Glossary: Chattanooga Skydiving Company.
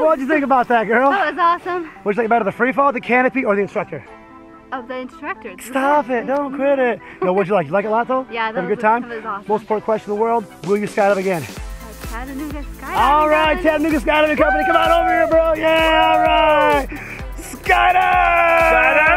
What'd you think about that, girl? That was awesome. What'd you think about it? The free fall, the canopy, or the instructor? Oh, the instructor. Stop it! Don't quit it. No, what'd you like? You like it a lot, though? Yeah, that was a good time. That was awesome. Most important question in the world: will you skydive again? Chattanooga Skydiving. All right, Chattanooga Skydiving Company, come on over here, bro. Yeah, all right. Skydive.